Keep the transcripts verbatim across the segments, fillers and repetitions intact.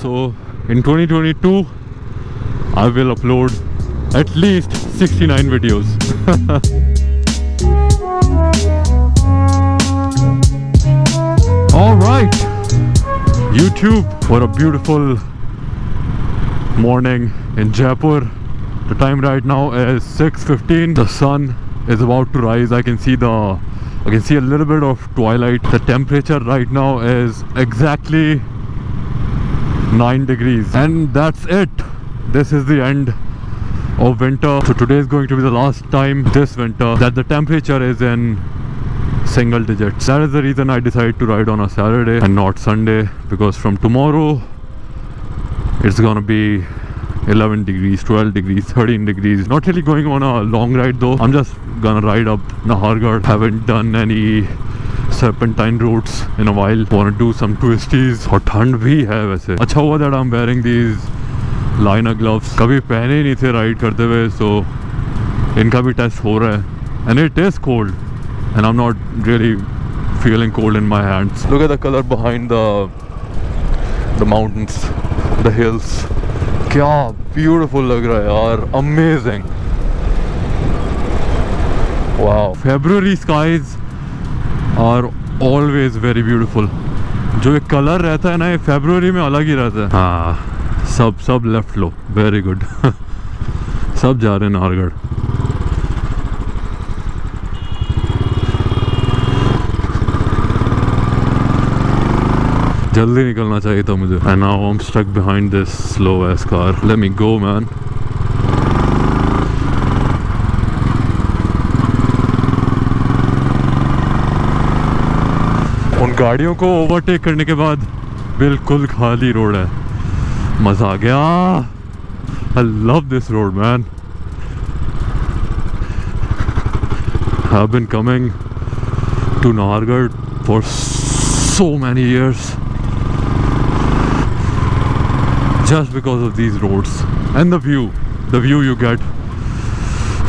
So in twenty twenty-two I will upload at least sixty-nine videos. Alright YouTube, what a beautiful morning in Jaipur. The time right now is six fifteen. The sun is about to rise. I can see the I can see a little bit of twilight. The temperature right now is exactly nine degrees, and that's it. This is the end of winter. So today is going to be the last time this winter that the temperature is in single digits. That is the reason I decided to ride on a Saturday and not Sunday, because from tomorrow it's gonna be eleven degrees, twelve degrees, thirteen degrees. Not really going on a long ride though. I'm just gonna ride up Nahargarh. Haven't done any serpentine routes in a while. Wanna do some twisties. और ठंड भी है वैसे. अच्छा हुआ that I'm wearing these liner gloves. कभी पहने ही नहीं थे ride करते हुए, so इनका भी test हो रहा है. And it is cold, and I'm not really feeling cold in my hands. Look at the color behind the the mountains, the hills. क्या ब्यूटीफुल लग रहा है यार, amazing. Wow. February skies are always very beautiful. जो एक colour रहता है ना, ये फेब्रुअरी में अलग ही रहता है. हाँ, सब सब लेफ्ट लो. Very good. सब जा रहे हैं नाहरगढ़. जल्दी निकलना चाहिए था मुझे. And now I'm stuck behind this slow ass car. Let me go, man. उन गाड़ियों को ओवरटेक करने के बाद बिल्कुल खाली रोड है. मज़ा आ गया. I love this road man. I been coming to Nahargarh for so many years just because of these roads and the view the view you get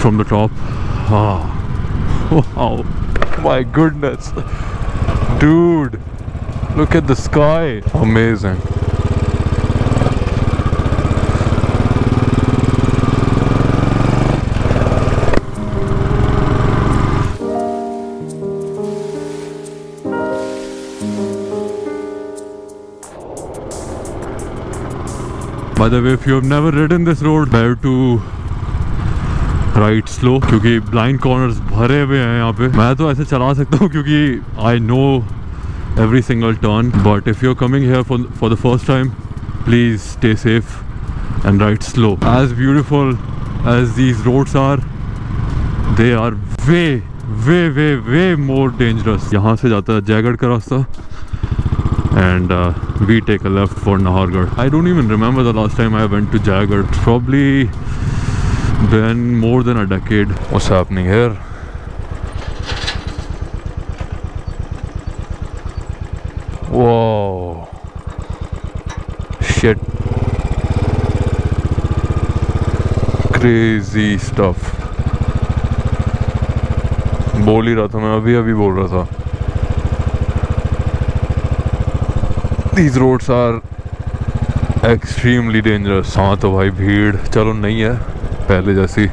from the top. हाँ, my goodness. Dude, look at the sky. Amazing. By the way, if you have never ridden this road, better to ride slow, क्योंकि blind corners भरे हुए हैं यहाँ पे. मैं तो ऐसे चला सकता हूँ क्योंकि I know every single turn. But if you are coming here for for the first time, please stay safe and ride slow. As beautiful as these roads are, they are way way way way more dangerous. यहाँ से जाता है जयगढ़ का रास्ता, and uh, we take a left for Nahargarh. I don't even remember the last time I went to Jaigarh. Probably been more than a decade. What's happening here? Whoa! Shit! Crazy stuff. बोल ही रहा था मैं, अभी अभी बोल रहा था. These roads are extremely dangerous. हाँ तो भाई भीड़ चलो नहीं है पहले जैसी,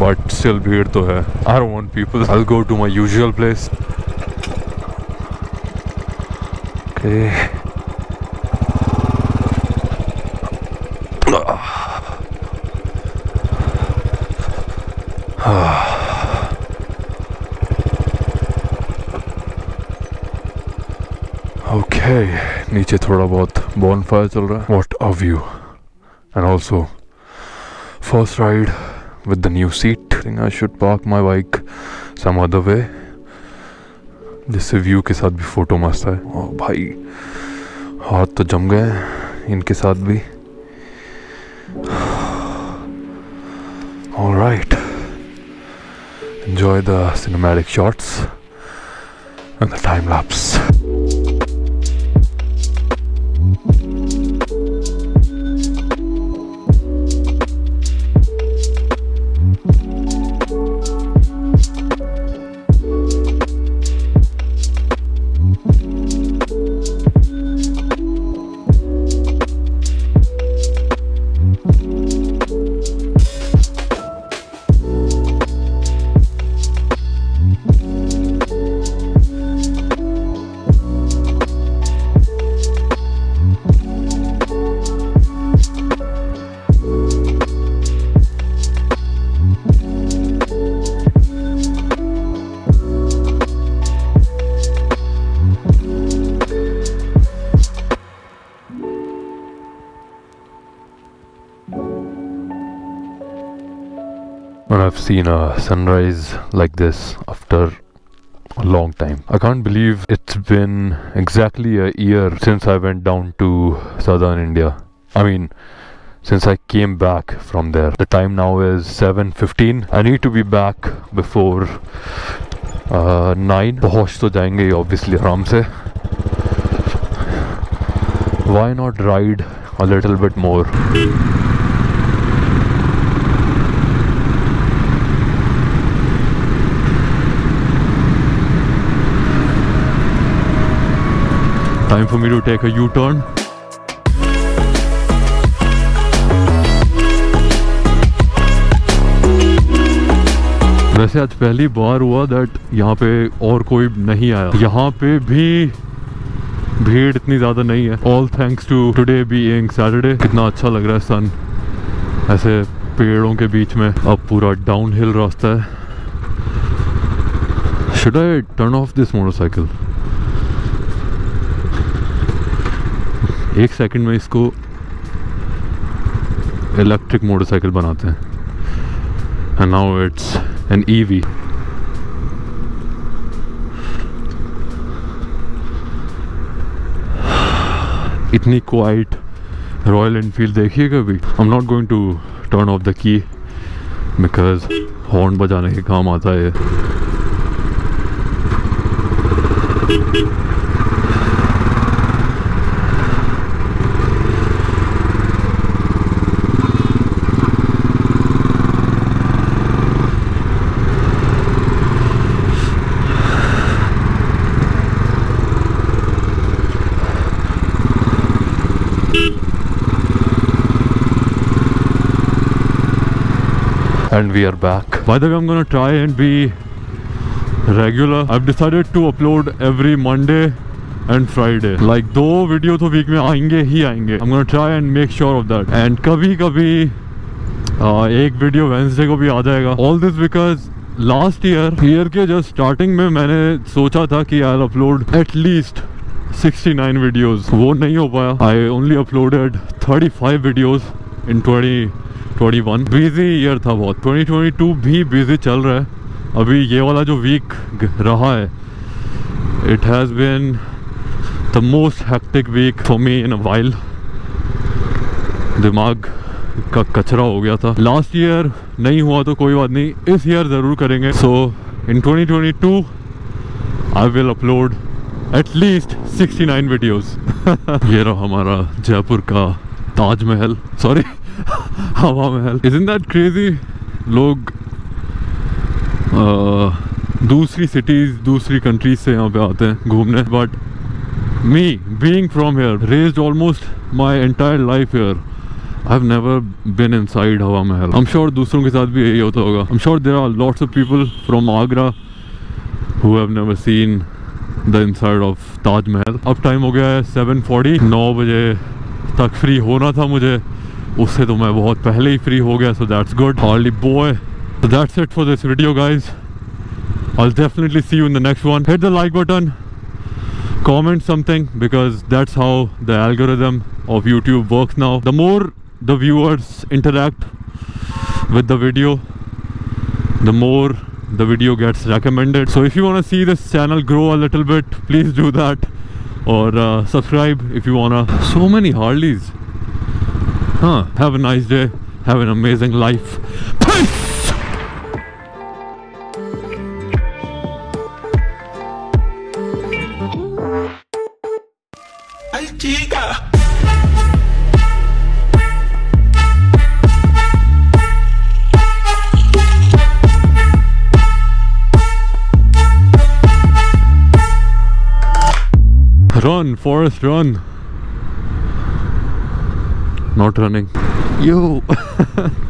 बट स्टिल भीड़ तो है. I don't want people. I will go to my usual place. Okay, नीचे थोड़ा बहुत बॉनफायर चल रहा है. What a view. And also first ride with the new seat. I should park my bike some other way, जिससे view के साथ भी फोटो मस्त है. ओ भाई, हाथ तो जम गए इनके साथ भी. Alright, enjoy the cinematic shots and the time lapse. or I've seen a sunrise like this after a long time. I can't believe it's been exactly a year since I went down to southern India. I mean, since I came back from there. The time now is seven fifteen. I need to be back before uh, nine. Pahunch to jayenge obviously aram se. Why not ride a little bit more? Time for me to take a U-turn. वैसे आज पहली बार हुआ that यहाँ पे और कोई नहीं आया. यहाँ पे भी भीड़ इतनी ज़्यादा नहीं है. All thanks to today being Saturday. कितना अच्छा लग रहा है सन ऐसे पेड़ों के बीच में. अब पूरा डाउनहिल रास्ता है. Should I turn off this motorcycle? एक सेकंड में इसको इलेक्ट्रिक मोटरसाइकिल बनाते हैं. And now it's an EV. इतनी क्वाइट रॉयल एनफील्ड देखिए कभी. I am not going to turn off the key because horn बजाने के काम आता है. And we are back. By the way, I'm gonna try and be regular. I've decided to upload every Monday and Friday. Like, दो videos तो week में आएंगे ही आएंगे. I'm gonna try and make sure of that. And कभी कभी एक video Wednesday को भी आ जाएगा. All this because last year, year के just starting में मैंने सोचा था कि I'll upload at least sixty-nine videos. वो नहीं हो पाया. I only uploaded thirty-five videos in twenty twenty-one. Busy year था बहुत. twenty twenty-two भी बिजी चल रहा है. अभी ये वाला जो वीक रहा है, it has been the most hectic week for me in a while. दिमाग का कचरा हो गया था. लास्ट ईयर नहीं हुआ तो कोई बात नहीं, इस ईयर ज़रूर करेंगे. So in twenty twenty-two I will upload at least sixty-nine videos. ये रहा हमारा जयपुर का ताज महल, सॉरी हवा महल. Isn't that crazy? लोग uh, दूसरी सिटीज़, दूसरी कंट्रीज से यहाँ पे आते हैं घूमने. But me being from here, raised almost my entire life here, I have never been inside Hawa Mahal. I am sure दूसरों के साथ भी यही होता होगा. I am sure there are lots of people from Agra who have never seen the inside of Taj Mahal. अब time हो गया है सेवन फोर्टी. नौ बजे तक फ्री होना था मुझे, उससे तो मैं बहुत पहले ही फ्री हो गया. So that's good. Harley boy. So that's it for this video guys. I will definitely see you in the next one. Hit the like button, comment something, because that's how the algorithm of YouTube works now. The more the viewers interact with the video, the more the video gets recommended. So if you want to see this channel grow a little bit, please do that. Or uh, subscribe if you wanna. So many Harleys. Huh. Have a nice day. Have an amazing life. Peace. Run, forest, run. Not running. Yo.